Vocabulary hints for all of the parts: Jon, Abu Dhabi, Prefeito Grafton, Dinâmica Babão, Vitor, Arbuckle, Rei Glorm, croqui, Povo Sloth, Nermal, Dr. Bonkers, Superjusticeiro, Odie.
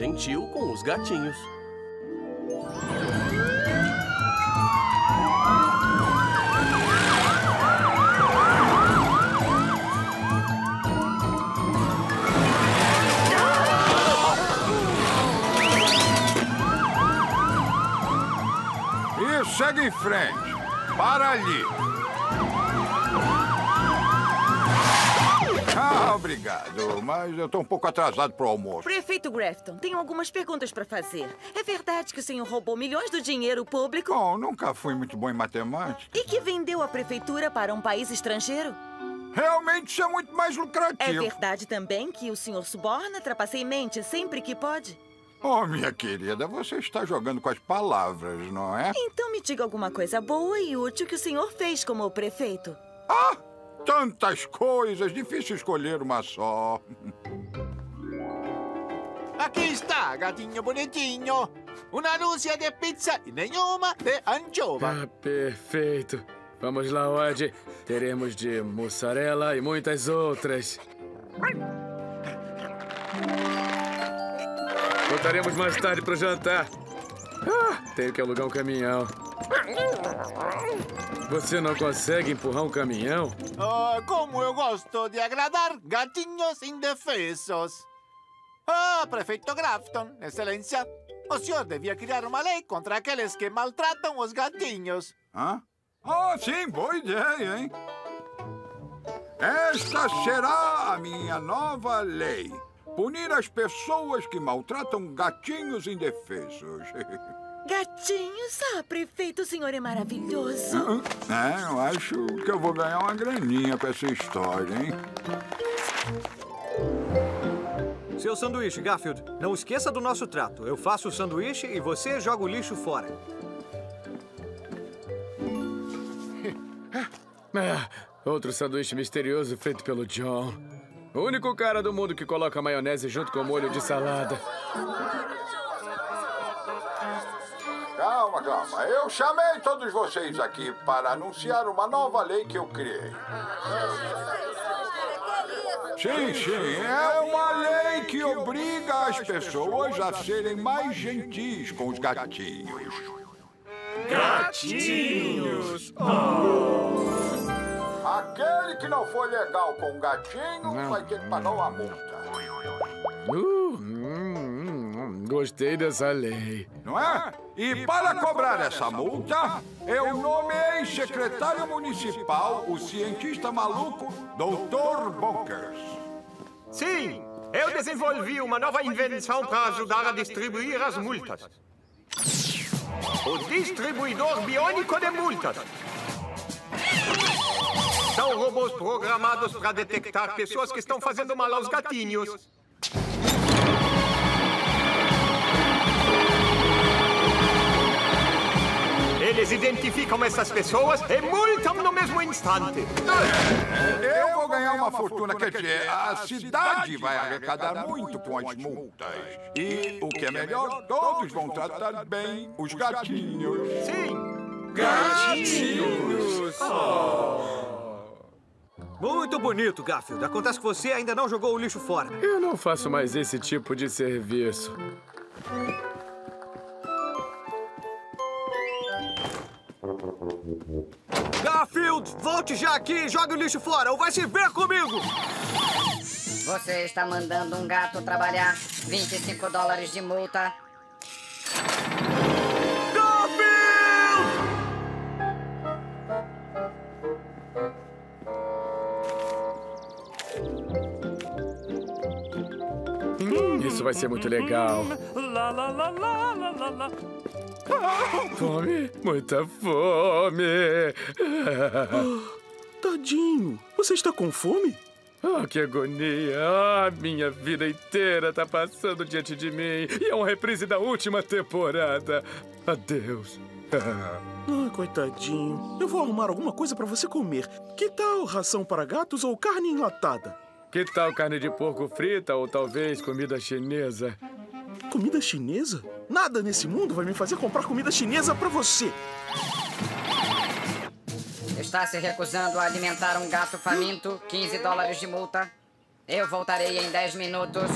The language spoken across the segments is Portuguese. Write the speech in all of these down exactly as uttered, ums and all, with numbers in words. gentil com os gatinhos. E segue em frente. Para ali. Ah, obrigado, mas eu estou um pouco atrasado para o almoço. Prefeito Grafton, tenho algumas perguntas para fazer. É verdade que o senhor roubou milhões do dinheiro público? Bom, nunca fui muito bom em matemática. E que vendeu a prefeitura para um país estrangeiro? Realmente isso é muito mais lucrativo. É verdade também que o senhor suborna, trapaceia e mente sempre que pode? Oh, minha querida, você está jogando com as palavras, não é? Então me diga alguma coisa boa e útil que o senhor fez como prefeito. Ah, tantas coisas. Difícil escolher uma só. Aqui está, gatinho bonitinho. Uma dúzia de pizza e nenhuma de anchova. Ah, perfeito. Vamos lá, Odie. Teremos de mussarela e muitas outras. Voltaremos mais tarde para o jantar. Ah, tenho que alugar um caminhão. Você não consegue empurrar um caminhão? Ah, como eu gosto de agradar gatinhos indefesos. Ah, Prefeito Grafton, Excelência, o senhor devia criar uma lei contra aqueles que maltratam os gatinhos. Hã? Ah, sim, boa ideia, hein? Esta será a minha nova lei. Punir as pessoas que maltratam gatinhos indefesos. Gatinhos? Ah, prefeito, o senhor é maravilhoso. É, eu acho que eu vou ganhar uma graninha com essa história, hein? Seu sanduíche, Garfield. Não esqueça do nosso trato. Eu faço o sanduíche e você joga o lixo fora. Ah, outro sanduíche misterioso feito pelo Jon. O único cara do mundo que coloca maionese junto com molho de salada. Calma, calma. Eu chamei todos vocês aqui para anunciar uma nova lei que eu criei. Sim, sim. É uma lei que obriga as pessoas a serem mais gentis com os gatinhos. Gatinhos! Oh. Aquele que não for legal com o gatinho vai ter que pagar uma multa. Uh, hum, gostei dessa lei. Não é? E, e para, para cobrar, cobrar essa multa, eu nomeei secretário municipal o cientista maluco doutor Bonkers. Sim, eu desenvolvi uma nova invenção para ajudar a distribuir as multas. O distribuidor biônico de multas. São robôs programados para detectar pessoas que estão fazendo mal aos gatinhos. Eles identificam essas pessoas e multam no mesmo instante. Eu vou ganhar uma fortuna, quer dizer, a cidade vai arrecadar muito com as multas. E, o que é melhor, todos vão tratar bem os gatinhos. Sim! Gatinhos! Oh. Muito bonito, Garfield. Acontece que você ainda não jogou o lixo fora. Eu não faço mais esse tipo de serviço. Garfield, volte já aqui e jogue o lixo fora ou vai se ver comigo! Você está mandando um gato trabalhar. vinte e cinco dólares de multa. Isso vai ser muito legal. Fome? Muita fome. Oh, tadinho, você está com fome? Ah, oh, que agonia. Ah, minha vida inteira tá passando diante de mim. E é uma reprise da última temporada. Adeus. Ah, coitadinho. Eu vou arrumar alguma coisa para você comer. Que tal ração para gatos ou carne enlatada? Que tal carne de porco frita ou talvez comida chinesa? Comida chinesa? Nada nesse mundo vai me fazer comprar comida chinesa pra você. Está se recusando a alimentar um gato faminto, quinze dólares de multa. Eu voltarei em dez minutos.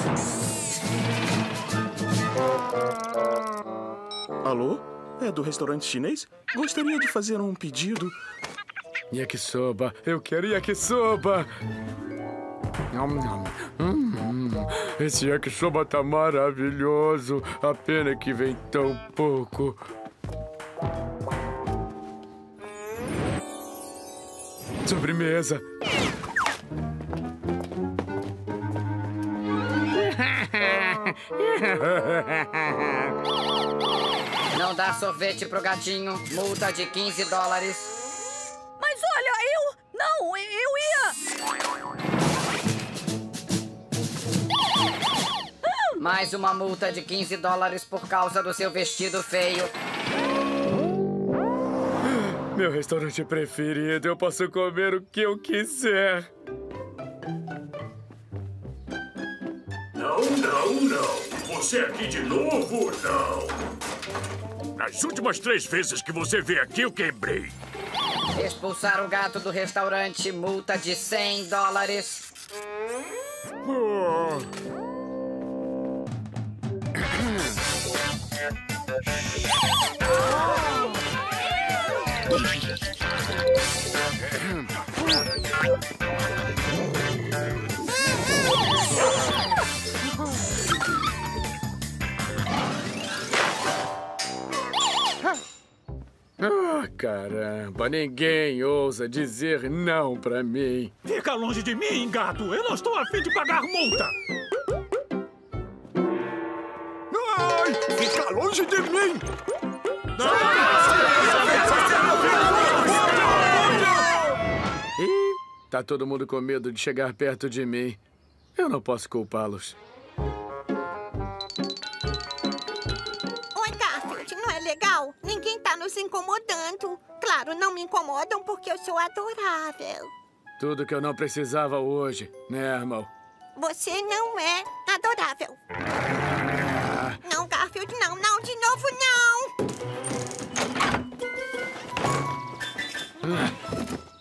Alô? É do restaurante chinês? Gostaria de fazer um pedido. Yakisoba. Eu quero yakisoba. Hum, esse yakisoba tá maravilhoso. A pena que vem tão pouco. Sobremesa. Não dá sorvete pro gatinho. Multa de quinze dólares. Mas olha, eu... Não, eu ia... Mais uma multa de quinze dólares por causa do seu vestido feio. Meu restaurante preferido. Eu posso comer o que eu quiser. Não, não, não. Você aqui de novo? Não. Nas últimas três vezes que você veio aqui, eu quebrei. Expulsar o gato do restaurante, multa de cem dólares. Oh. Ah, caramba, ninguém ousa dizer não pra mim. Fica longe de mim, gato. Eu não estou a fim de pagar multa. Ai, fica longe de mim. Ih, tá todo mundo com medo de chegar perto de mim. Eu não posso culpá-los. Legal, ninguém tá nos incomodando. Claro, não me incomodam porque eu sou adorável. Tudo que eu não precisava hoje, né, irmão? Você não é adorável. Ah. Não, Garfield, não, não, de novo, não. Ah.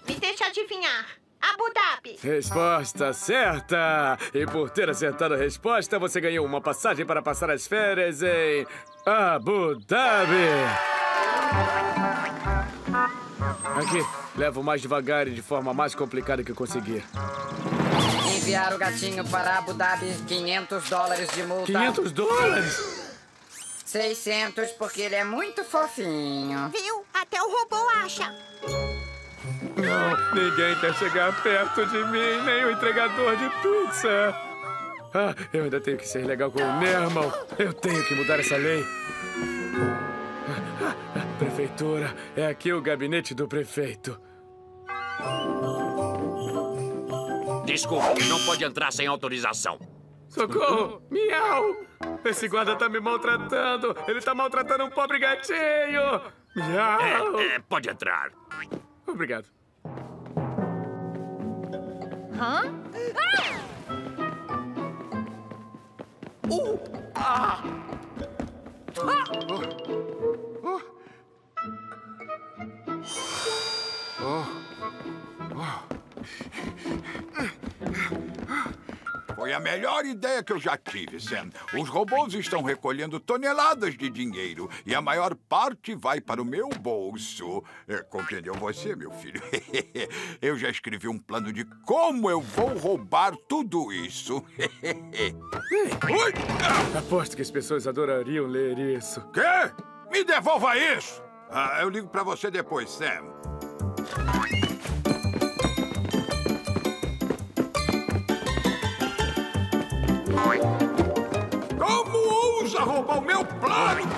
Me deixa adivinhar. Abu Dhabi. Resposta certa! E por ter acertado a resposta, você ganhou uma passagem para passar as férias em Abu Dhabi. Aqui, levo mais devagar e de forma mais complicada que eu conseguir. Enviar o gatinho para Abu Dhabi, quinhentos dólares de multa. quinhentos dólares? seiscentos, porque ele é muito fofinho. Viu? Até o robô acha. Não, ninguém quer chegar perto de mim, nem o entregador de pizza. Ah, eu ainda tenho que ser legal com o Nermal. Eu tenho que mudar essa lei. Prefeitura, é aqui o gabinete do prefeito. Desculpe, não pode entrar sem autorização. Socorro! Miau! Esse guarda tá me maltratando. Ele tá maltratando um pobre gatinho. Miau! É, é, pode entrar. Obrigado. Hã? Ah! Uh! Ah! Ah! Oh! Oh! Oh! Oh! Foi a melhor ideia que eu já tive, Sam. Os robôs estão recolhendo toneladas de dinheiro e a maior parte vai para o meu bolso. É, compreendeu você, meu filho? Eu já escrevi um plano de como eu vou roubar tudo isso. Aposto que as pessoas adorariam ler isso. Quê? Me devolva isso! Ah, eu ligo para você depois, Sam. Como ousa roubar o meu plano?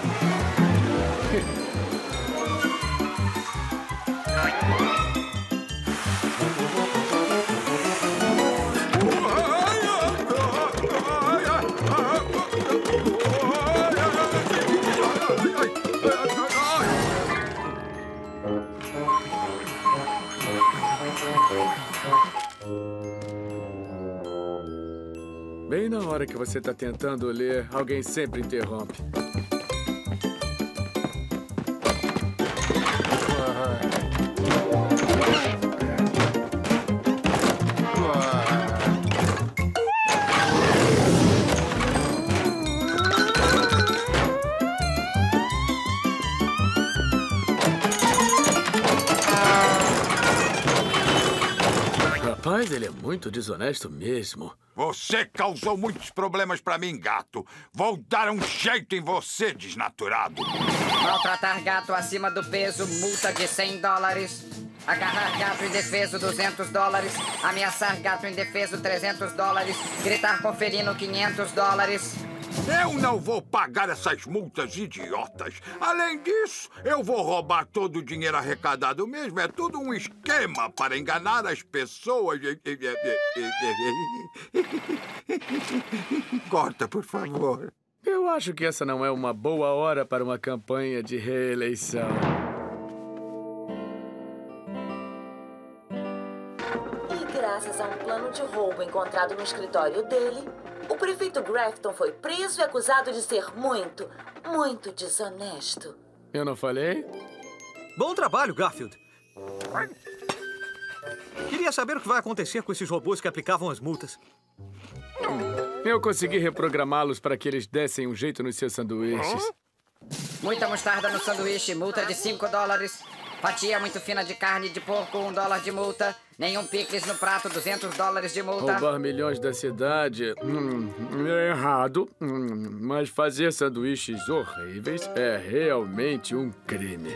Bem na hora que você está tentando ler, alguém sempre interrompe. Mas ele é muito desonesto mesmo. Você causou muitos problemas pra mim, gato. Vou dar um jeito em você, desnaturado. Maltratar gato acima do peso, multa de cem dólares. Agarrar gato indefeso, duzentos dólares. Ameaçar gato indefeso, trezentos dólares. Gritar com felino, quinhentos dólares. Eu não vou pagar essas multas idiotas. Além disso, eu vou roubar todo o dinheiro arrecadado mesmo. É tudo um esquema para enganar as pessoas. Corta, por favor. Eu acho que essa não é uma boa hora para uma campanha de reeleição. E graças a um plano de roubo encontrado no escritório dele, o prefeito Grafton foi preso e acusado de ser muito, muito desonesto. Eu não falei? Bom trabalho, Garfield. Queria saber o que vai acontecer com esses robôs que aplicavam as multas. Eu consegui reprogramá-los para que eles dessem um jeito nos seus sanduíches. Muita mostarda no sanduíche, multa de cinco dólares. Fatia muito fina de carne de porco, um dólar de multa. Nenhum picles no prato, duzentos dólares de multa. Roubar milhões da cidade hum, é errado, hum, mas fazer sanduíches horríveis é realmente um crime.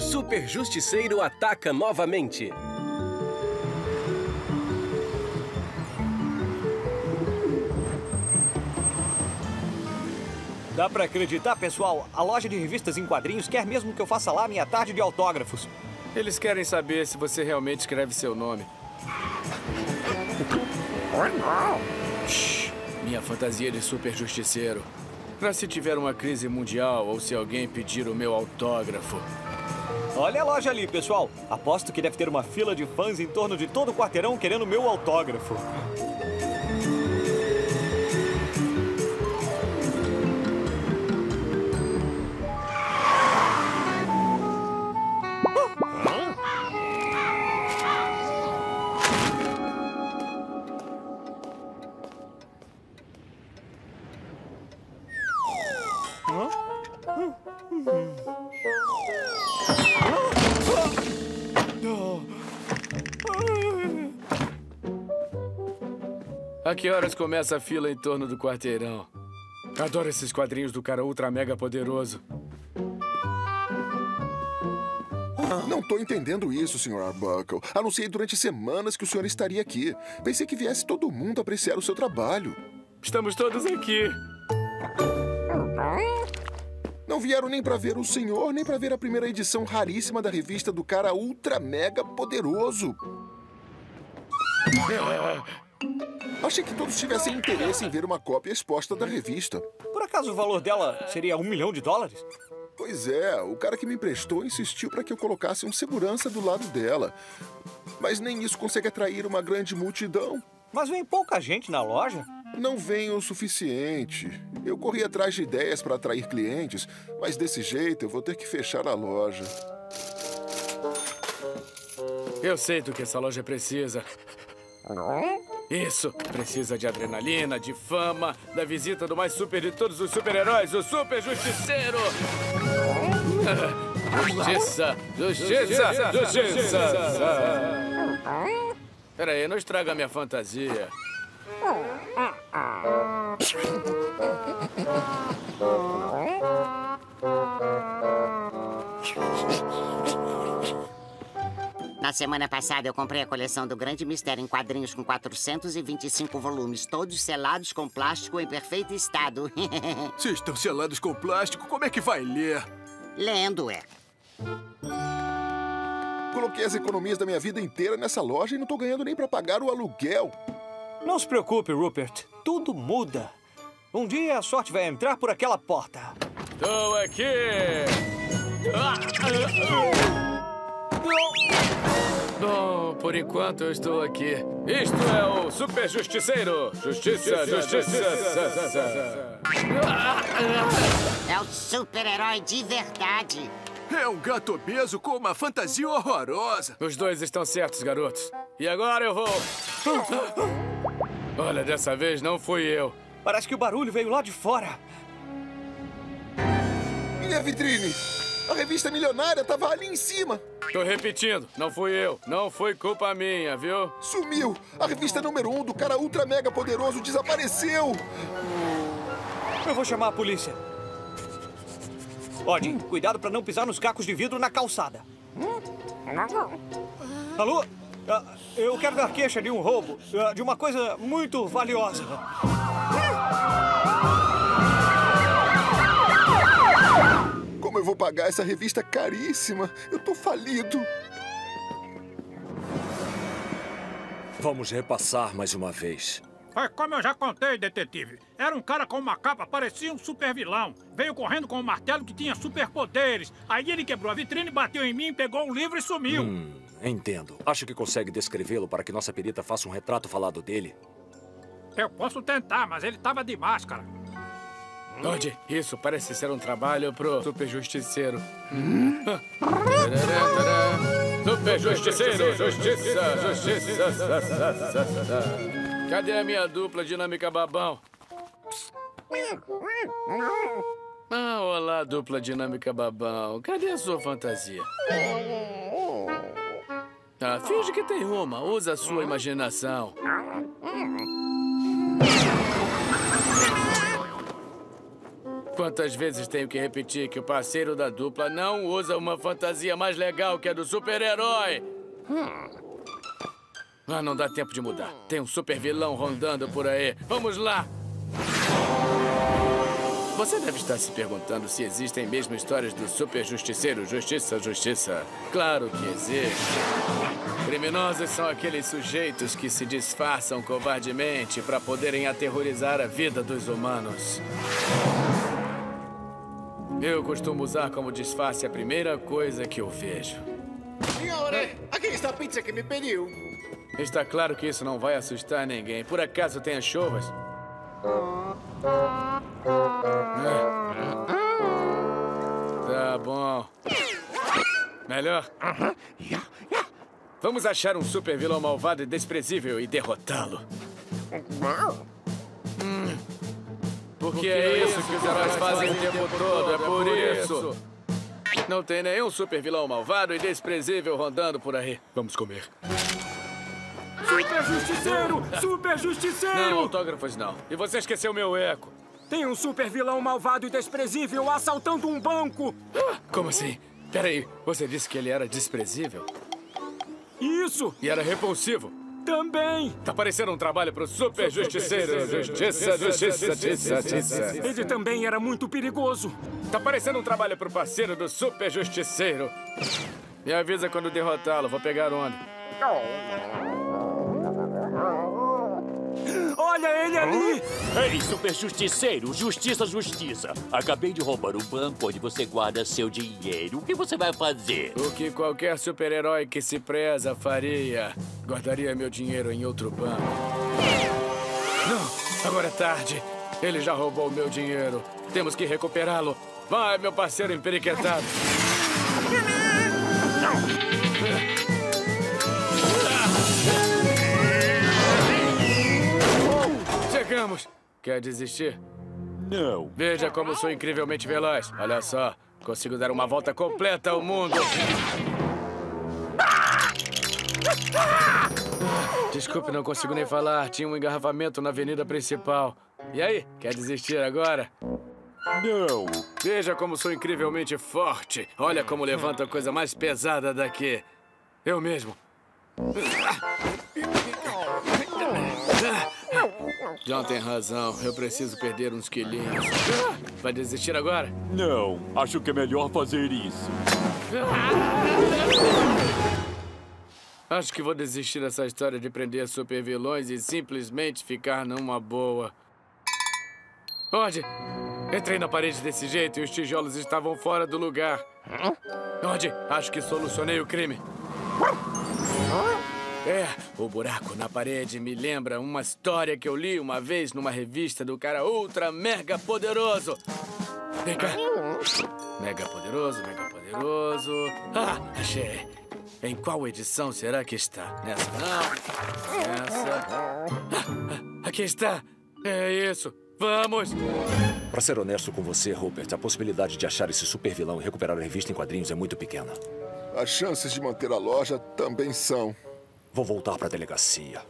Superjusticeiro ataca novamente. Dá pra acreditar, pessoal? A loja de revistas em quadrinhos quer mesmo que eu faça lá minha tarde de autógrafos. Eles querem saber se você realmente escreve seu nome. Shhh, minha fantasia de superjusticeiro. Pra se tiver uma crise mundial ou se alguém pedir o meu autógrafo. Olha a loja ali, pessoal. Aposto que deve ter uma fila de fãs em torno de todo o quarteirão querendo meu autógrafo. A que horas começa a fila em torno do quarteirão? Adoro esses quadrinhos do cara ultra mega poderoso. Ah, não tô entendendo isso, senhor Arbuckle. Anunciei durante semanas que o senhor estaria aqui. Pensei que viesse todo mundo apreciar o seu trabalho. Estamos todos aqui. Não vieram nem pra ver o senhor, nem pra ver a primeira edição raríssima da revista do cara ultra mega poderoso. Achei que todos tivessem interesse em ver uma cópia exposta da revista. Por acaso o valor dela seria um milhão de dólares? Pois é, o cara que me emprestou insistiu para que eu colocasse um segurança do lado dela. Mas nem isso consegue atrair uma grande multidão. Mas vem pouca gente na loja? Não vem o suficiente. Eu corri atrás de ideias para atrair clientes, mas desse jeito eu vou ter que fechar a loja. Eu sei do que essa loja precisa. Isso! Precisa de adrenalina, de fama, da visita do mais super de todos os super-heróis, o Superjusticeiro! Justiça! Justiça! Justiça! Peraí, não estraga a minha fantasia. Na semana passada, eu comprei a coleção do Grande Mistério em quadrinhos com quatrocentos e vinte e cinco volumes, todos selados com plástico em perfeito estado. Se estão selados com plástico, como é que vai ler? Lendo, é. Coloquei as economias da minha vida inteira nessa loja e não tô ganhando nem pra pagar o aluguel. Não se preocupe, Rupert. Tudo muda. Um dia a sorte vai entrar por aquela porta. Tô aqui! Ah, ah, ah. Bom, por enquanto eu estou aqui. Isto é o Superjusticeiro! Justiça, justiça! É o super-herói de verdade! É um gato obeso com uma fantasia horrorosa! Os dois estão certos, garotos. E agora eu vou... Olha, dessa vez não fui eu. Parece que o barulho veio lá de fora. Minha vitrine! A revista milionária tava ali em cima! Tô repetindo, não fui eu. Não foi culpa minha, viu? Sumiu! A revista número um do cara ultra mega poderoso desapareceu! Eu vou chamar a polícia. Odie, cuidado pra não pisar nos cacos de vidro na calçada. Alô? Ah, eu quero dar queixa de um roubo, de uma coisa muito valiosa. Como eu vou pagar essa revista caríssima? Eu tô falido. Vamos repassar mais uma vez. Foi como eu já contei, detetive. Era um cara com uma capa, parecia um super vilão. Veio correndo com um martelo que tinha superpoderes. Aí ele quebrou a vitrine, bateu em mim, pegou um livro e sumiu. Hum, entendo. Acho que consegue descrevê-lo para que nossa perita faça um retrato falado dele. Eu posso tentar, mas ele tava de máscara. Odie, isso parece ser um trabalho pro Superjusticeiro. Hum? Superjusticeiro, justiça, justiça. Cadê a minha dupla Dinâmica Babão? Ah, olá, dupla Dinâmica Babão. Cadê a sua fantasia? Ah, finge que tem uma. Usa a sua imaginação. Quantas vezes tenho que repetir que o parceiro da dupla não usa uma fantasia mais legal que a do super-herói? Ah, não dá tempo de mudar. Tem um super-vilão rondando por aí. Vamos lá! Você deve estar se perguntando se existem mesmo histórias do Superjusticeiro. Justiça, justiça. Claro que existe. Criminosos são aqueles sujeitos que se disfarçam covardemente para poderem aterrorizar a vida dos humanos. Eu costumo usar como disfarce a primeira coisa que eu vejo. Senhora, aqui está a pizza que me pediu. Está claro que isso não vai assustar ninguém. Por acaso tem as chuvas? Tá bom. Melhor? Vamos achar um super vilão malvado e desprezível e derrotá-lo. Porque é isso que os heróis fazem o tempo todo, é por isso. Não tem nenhum super vilão malvado e desprezível rondando por aí. Vamos comer. Super Justiceiro! Super Justiceiro! Não, autógrafos não. E você esqueceu meu eco. Tem um super vilão malvado e desprezível assaltando um banco. Como assim? Peraí, você disse que ele era desprezível? Isso! E era repulsivo. Também! Tá parecendo um trabalho pro Super Justiceiro. Justiça, justiça, justiça, justiça. Ele também era muito perigoso. Tá parecendo um trabalho pro parceiro do Super Justiceiro. Me avisa quando derrotá-lo, vou pegar onda. Olha ele ali! Ei, Super Justiceiro, justiça, justiça. Acabei de roubar o banco onde você guarda seu dinheiro. O que você vai fazer? O que qualquer super-herói que se preza faria. Guardaria meu dinheiro em outro banco. Não, agora é tarde. Ele já roubou meu dinheiro. Temos que recuperá-lo. Vai, meu parceiro emperiquetado. Quer desistir? Não. Veja como sou incrivelmente veloz. Olha só, consigo dar uma volta completa ao mundo. Desculpe, não consigo nem falar. Tinha um engarrafamento na avenida principal. E aí, quer desistir agora? Não. Veja como sou incrivelmente forte. Olha como levanto a coisa mais pesada daqui. Eu mesmo. Jon tem razão. Eu preciso perder uns quilinhos. Vai desistir agora? Não. Acho que é melhor fazer isso. Acho que vou desistir dessa história de prender supervilões e simplesmente ficar numa boa. Odie, entrei na parede desse jeito e os tijolos estavam fora do lugar. Odie, acho que solucionei o crime. É, o buraco na parede me lembra uma história que eu li uma vez numa revista do cara ultra mega poderoso. Vem cá. Mega poderoso, mega poderoso. Ah, achei. Em qual edição será que está? Nessa não. Nessa. Ah, aqui está. É isso. Vamos! Pra ser honesto com você, Rupert, a possibilidade de achar esse super vilão e recuperar a revista em quadrinhos é muito pequena. As chances de manter a loja também são. Vou voltar pra delegacia.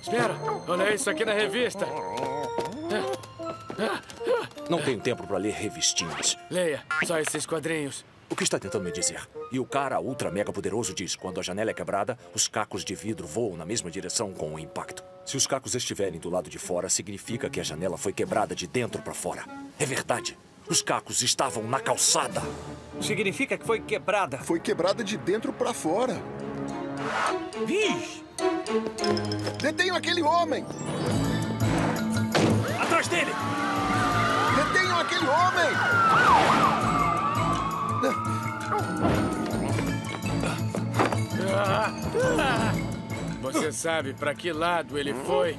Espera! Olha isso aqui na revista! Não tenho tempo pra ler revistinhas. Leia, só esses quadrinhos. O que está tentando me dizer? E o cara ultra mega poderoso diz, quando a janela é quebrada, os cacos de vidro voam na mesma direção com o impacto. Se os cacos estiverem do lado de fora, significa que a janela foi quebrada de dentro para fora. É verdade. Os cacos estavam na calçada. Significa que foi quebrada. Foi quebrada de dentro para fora. Vixe! Detenham aquele homem! Atrás dele! Detenham aquele homem! Você sabe pra que lado ele foi?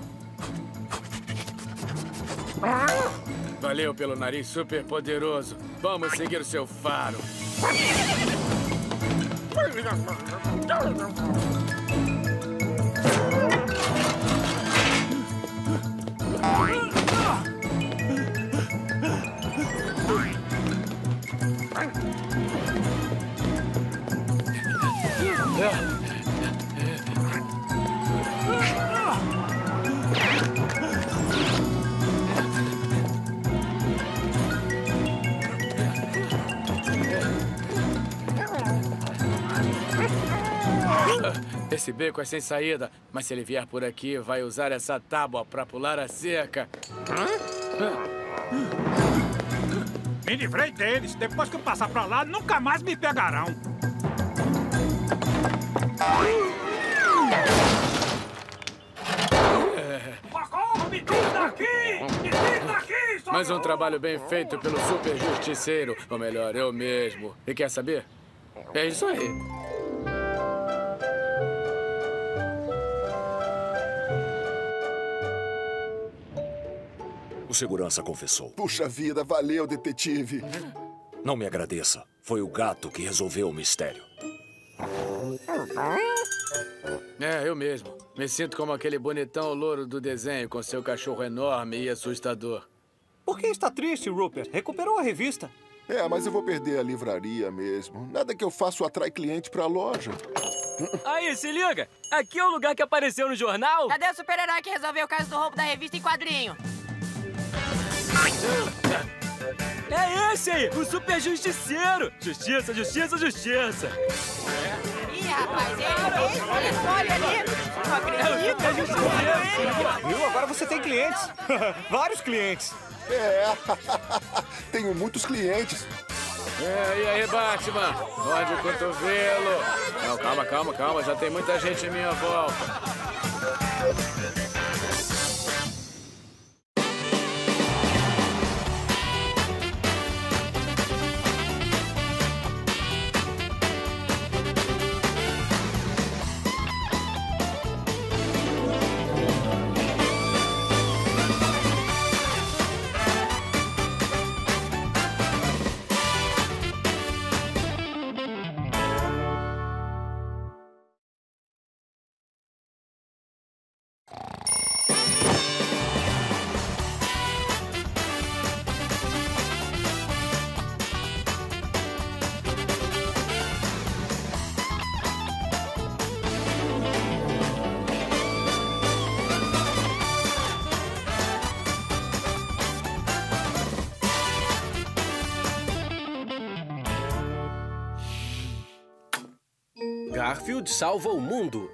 Valeu pelo nariz super poderoso. Vamos seguir o seu faro. Esse beco é sem saída, mas se ele vier por aqui, vai usar essa tábua pra pular a cerca. Me livrei deles. Depois que eu passar pra lá, nunca mais me pegarão. Socorro, me tira daqui! Me tira daqui! Mais um trabalho bem feito pelo Superjusticeiro. Ou melhor, eu mesmo. E quer saber? É isso aí. O segurança confessou. Puxa vida, valeu, detetive. Não me agradeça. Foi o gato que resolveu o mistério. É, eu mesmo. Me sinto como aquele bonitão louro do desenho com seu cachorro enorme e assustador. Por que está triste, Rupert? Recuperou a revista. É, mas eu vou perder a livraria mesmo. Nada que eu faço atrai cliente pra loja. Aí, se liga! Aqui é o lugar que apareceu no jornal. Cadê o super-herói que resolveu o caso do roubo da revista em quadrinho? É esse aí, o Superjusticeiro! Justiça, justiça, justiça! Ih, rapaz, ele olha só, olha ali! É o Justiceiro! Viu? Agora você tem clientes! Vários clientes! É! Tenho muitos clientes! É, e aí, Batman? Morde o cotovelo! Não, calma, calma, calma, já tem muita gente em minha volta! Garfield salva o mundo.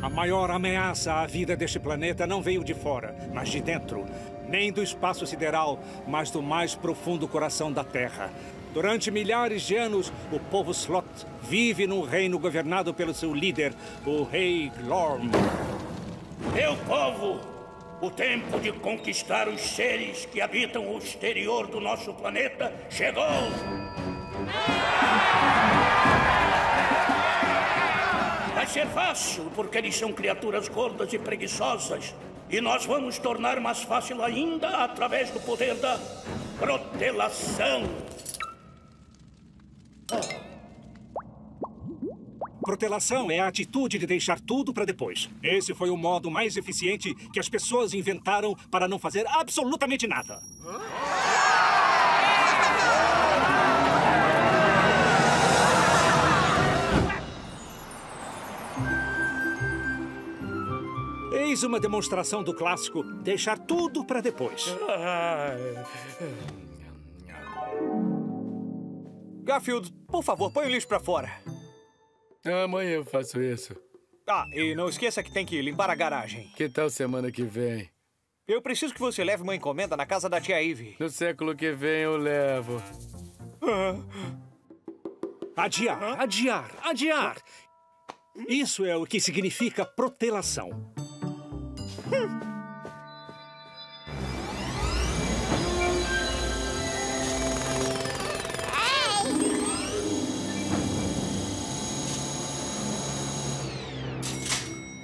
A maior ameaça à vida deste planeta não veio de fora, mas de dentro. Nem do espaço sideral, mas do mais profundo coração da Terra. Durante milhares de anos, o povo Sloth vive num reino governado pelo seu líder, o Rei Glorm. Meu povo, o tempo de conquistar os seres que habitam o exterior do nosso planeta chegou! Vai ser fácil, porque eles são criaturas gordas e preguiçosas. E nós vamos tornar mais fácil ainda através do poder da protelação. Protelação é a atitude de deixar tudo para depois. Esse foi o modo mais eficiente que as pessoas inventaram para não fazer absolutamente nada. Eis uma demonstração do clássico deixar tudo para depois. Garfield, por favor, põe o lixo para fora. Amanhã eu faço isso. Ah, e não esqueça que tem que limpar a garagem. Que tal semana que vem? Eu preciso que você leve uma encomenda na casa da tia Ivy. No século que vem eu levo. Ah. Adiar, ah? adiar, adiar. Isso é o que significa protelação. Hum.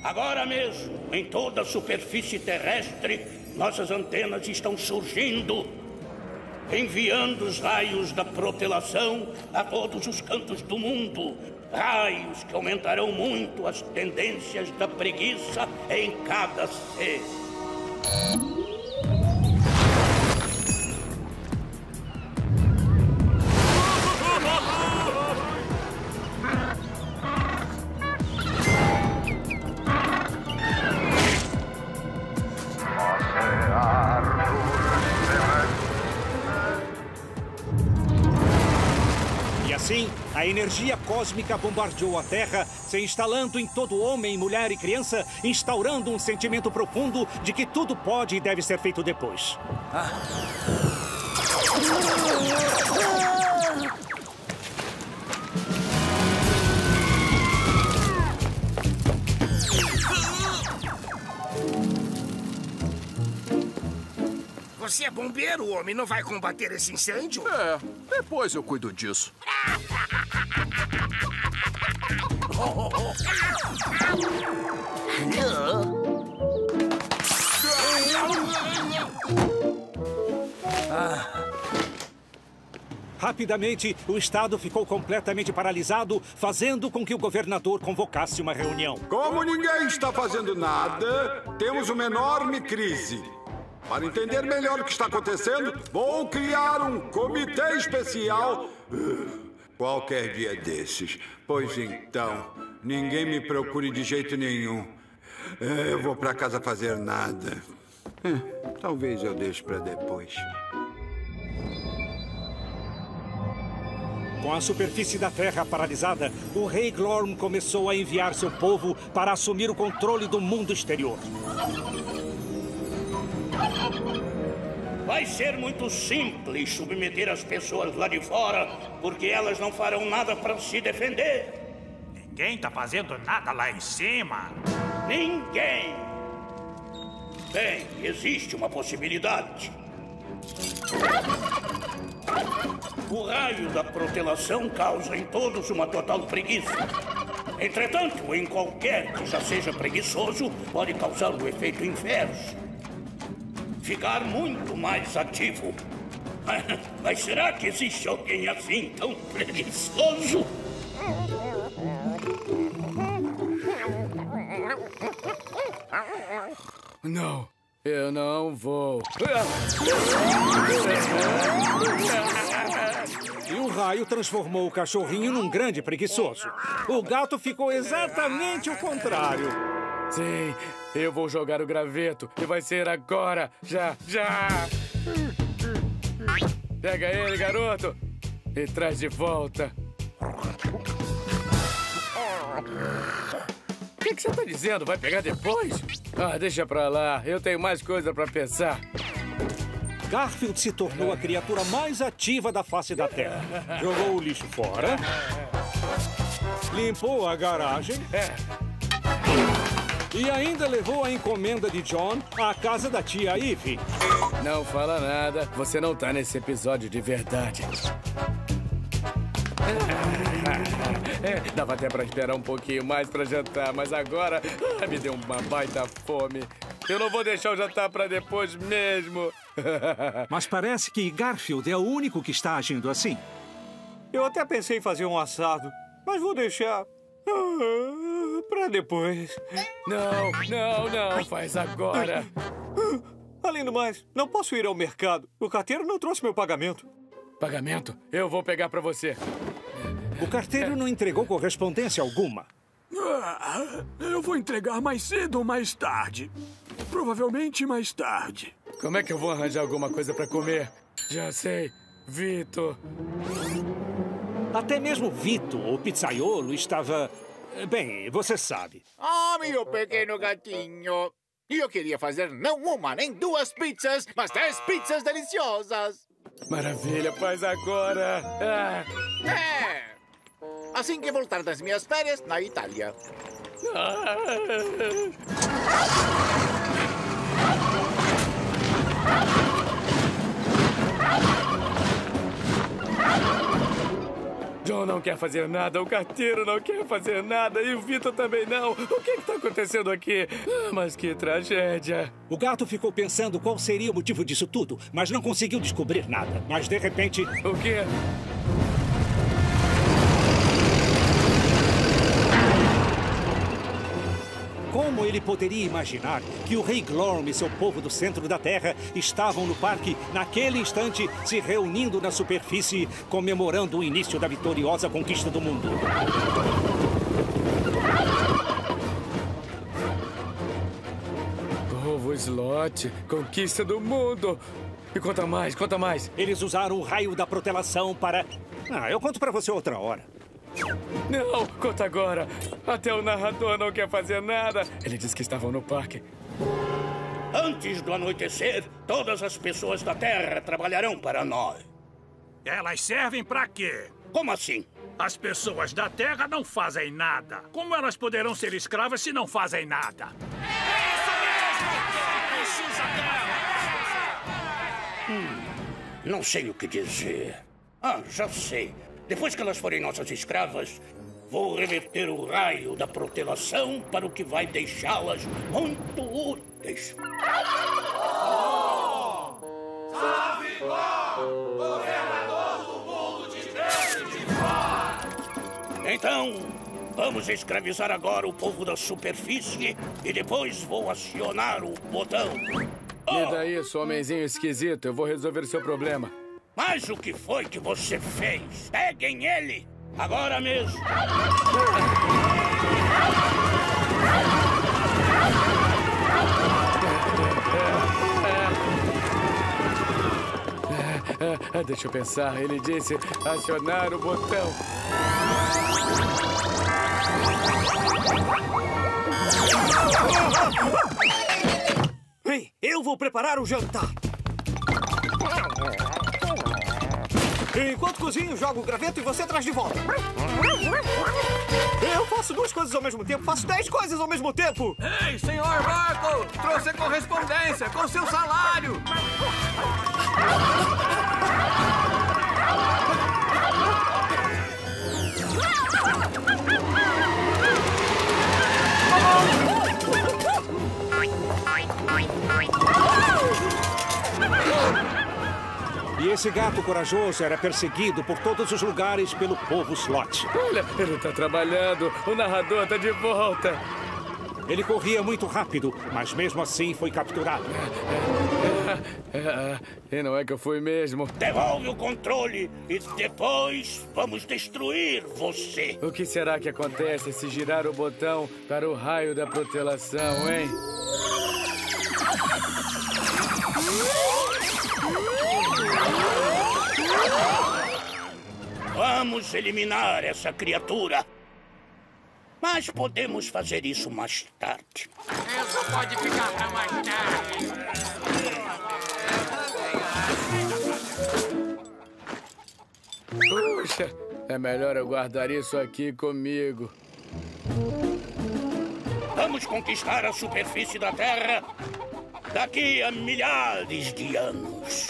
Agora mesmo, em toda a superfície terrestre, nossas antenas estão surgindo, enviando os raios da protelação a todos os cantos do mundo. Raios que aumentarão muito as tendências da preguiça em cada ser. A energia cósmica bombardeou a Terra, se instalando em todo homem, mulher e criança, instaurando um sentimento profundo de que tudo pode e deve ser feito depois. Ah. Você é bombeiro, homem. Não vai combater esse incêndio? É, depois eu cuido disso. Rapidamente, o estado ficou completamente paralisado, fazendo com que o governador convocasse uma reunião. Como ninguém está fazendo nada, temos uma enorme crise. Para entender melhor o que está acontecendo, vou criar um comitê especial... Qualquer dia desses. Pois então, ninguém me procure de jeito nenhum. Eu vou pra casa fazer nada. Talvez eu deixe pra depois. Com a superfície da Terra paralisada, o Rei Glorm começou a enviar seu povo para assumir o controle do mundo exterior. Vai ser muito simples submeter as pessoas lá de fora, porque elas não farão nada para se defender. Ninguém tá fazendo nada lá em cima. Ninguém. Bem, existe uma possibilidade. O raio da protelação causa em todos uma total preguiça. Entretanto, em qualquer que já seja preguiçoso, pode causar o efeito inverso. Ficar muito mais ativo. Mas será que existe alguém assim tão preguiçoso? Não, eu não vou. E o raio transformou o cachorrinho num grande preguiçoso. O gato ficou exatamente o contrário. Sim, eu vou jogar o graveto e vai ser agora, já, já! Pega ele, garoto, e traz de volta. O que, que você tá dizendo? Vai pegar depois? Ah, deixa pra lá. Eu tenho mais coisa pra pensar. Garfield se tornou a criatura mais ativa da face da Terra. Jogou o lixo fora. Limpou a garagem. E ainda levou a encomenda de Jon à casa da tia Ivy. Não fala nada. Você não tá nesse episódio de verdade. É, dava até pra esperar um pouquinho mais pra jantar, mas agora ah, me deu uma baita fome. Eu não vou deixar o jantar pra depois mesmo. Mas parece que Garfield é o único que está agindo assim. Eu até pensei em fazer um assado, mas vou deixar ah, pra depois. Não, não, não, faz agora. Além do mais, não posso ir ao mercado. O carteiro não trouxe meu pagamento. Pagamento? Eu vou pegar pra você. O carteiro não entregou correspondência alguma. Ah, eu vou entregar mais cedo ou mais tarde. Provavelmente mais tarde. Como é que eu vou arranjar alguma coisa pra comer? Já sei, Vitor. Até mesmo Vitor, o pizzaiolo, estava... Bem, você sabe. Ah, meu pequeno gatinho. E eu queria fazer não uma, nem duas pizzas, mas dez pizzas deliciosas. Maravilha, faz agora. Ah. É. Assim que voltar das minhas férias na Itália. Ah. Jon não quer fazer nada, o carteiro não quer fazer nada e o Vitor também não. O que está acontecendo aqui? Ah, mas que tragédia. O gato ficou pensando qual seria o motivo disso tudo, mas não conseguiu descobrir nada. Mas de repente... O quê? Como ele poderia imaginar que o Rei Glorm e seu povo do centro da Terra estavam no parque naquele instante, se reunindo na superfície, comemorando o início da vitoriosa conquista do mundo? Povo Sloth, conquista do mundo! E conta mais, conta mais! Eles usaram o raio da protelação para... Ah, eu conto pra você outra hora. Não, conta agora. Até o narrador não quer fazer nada. Ele disse que estavam no parque. Antes do anoitecer, todas as pessoas da Terra trabalharão para nós. Elas servem para quê? Como assim? As pessoas da Terra não fazem nada. Como elas poderão ser escravas se não fazem nada? É isso mesmo! Precisa delas! Hum, não sei o que dizer. Ah, já sei. Depois que elas forem nossas escravas, vou reverter o raio da protelação para o que vai deixá-las muito úteis. Oh! Salve Glorm, governador do mundo de dentro e de fora! Então, vamos escravizar agora o povo da superfície e depois vou acionar o botão. Oh! Me dá isso, homenzinho esquisito. Eu vou resolver seu problema. Mas o que foi que você fez? Peguem ele! Agora mesmo! Deixa eu pensar. Ele disse acionar o botão. Ei, eu vou preparar o jantar. Enquanto cozinho, jogo o graveto e você traz de volta. Eu faço duas coisas ao mesmo tempo, faço dez coisas ao mesmo tempo. Ei, senhor Marco, trouxe a correspondência com seu salário. E esse gato corajoso era perseguido por todos os lugares pelo povo Sloth. Olha, ele tá trabalhando. O narrador tá de volta. Ele corria muito rápido, mas mesmo assim foi capturado. E não é que eu fui mesmo. Devolve o controle e depois vamos destruir você. O que será que acontece se girar o botão para o raio da protelação, hein? Vamos eliminar essa criatura. Mas podemos fazer isso mais tarde. Isso pode ficar para mais tarde. Puxa, é melhor eu guardar isso aqui comigo. Vamos conquistar a superfície da Terra daqui a milhares de anos.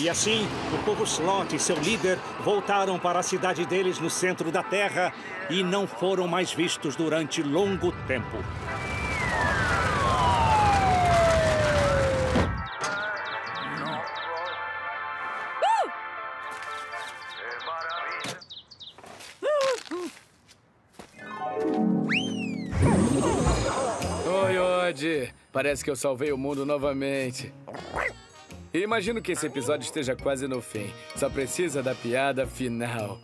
E assim, o povo Sloth e seu líder voltaram para a cidade deles no centro da Terra e não foram mais vistos durante longo tempo. Oi, Odie. Parece que eu salvei o mundo novamente. Imagino que esse episódio esteja quase no fim. Só precisa da piada final.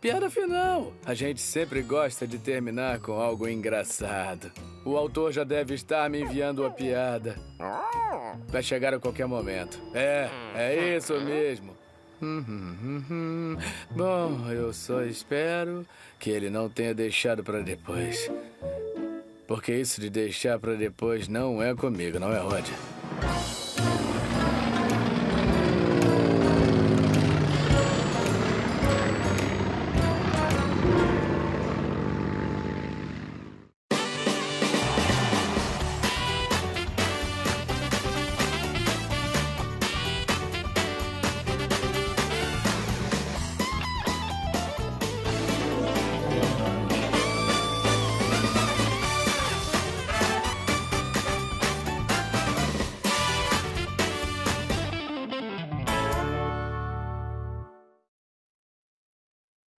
Piada final! A gente sempre gosta de terminar com algo engraçado. O autor já deve estar me enviando a piada. Vai chegar a qualquer momento. É, é isso mesmo. Bom, eu só espero que ele não tenha deixado pra depois. Porque isso de deixar pra depois não é comigo, não é, Odie?